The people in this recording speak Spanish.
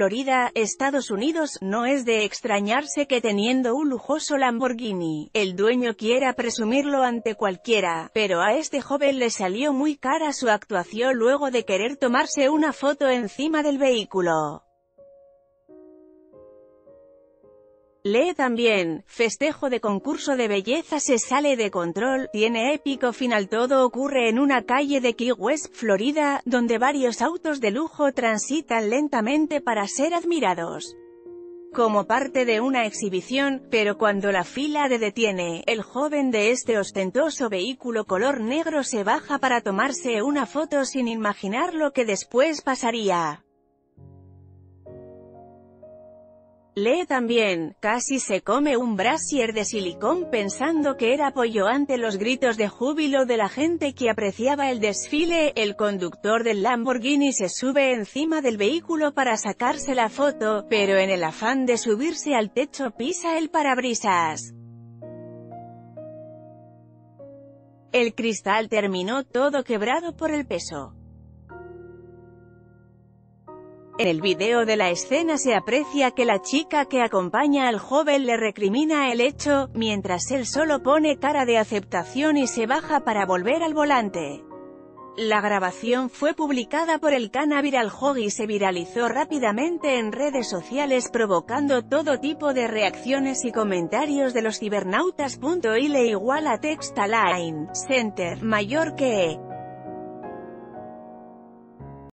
Florida, Estados Unidos, no es de extrañarse que teniendo un lujoso Lamborghini, el dueño quiera presumirlo ante cualquiera, pero a este joven le salió muy cara su actuación luego de querer tomarse una foto encima del vehículo. Lee también, festejo de concurso de belleza se sale de control, tiene épico final. Todo ocurre en una calle de Key West, Florida, donde varios autos de lujo transitan lentamente para ser admirados como parte de una exhibición, pero cuando la fila de detiene, el joven de este ostentoso vehículo color negro se baja para tomarse una foto sin imaginar lo que después pasaría. Lee también, casi se come un brasier de silicón pensando que era pollo. Ante los gritos de júbilo de la gente que apreciaba el desfile, el conductor del Lamborghini se sube encima del vehículo para sacarse la foto, pero en el afán de subirse al techo pisa el parabrisas. El cristal terminó todo quebrado por el peso. En el video de la escena se aprecia que la chica que acompaña al joven le recrimina el hecho, mientras él solo pone cara de aceptación y se baja para volver al volante. La grabación fue publicada por el canal Viral Hog y se viralizó rápidamente en redes sociales provocando todo tipo de reacciones y comentarios de los cibernautas. Ile = Text Align Center, mayor que E.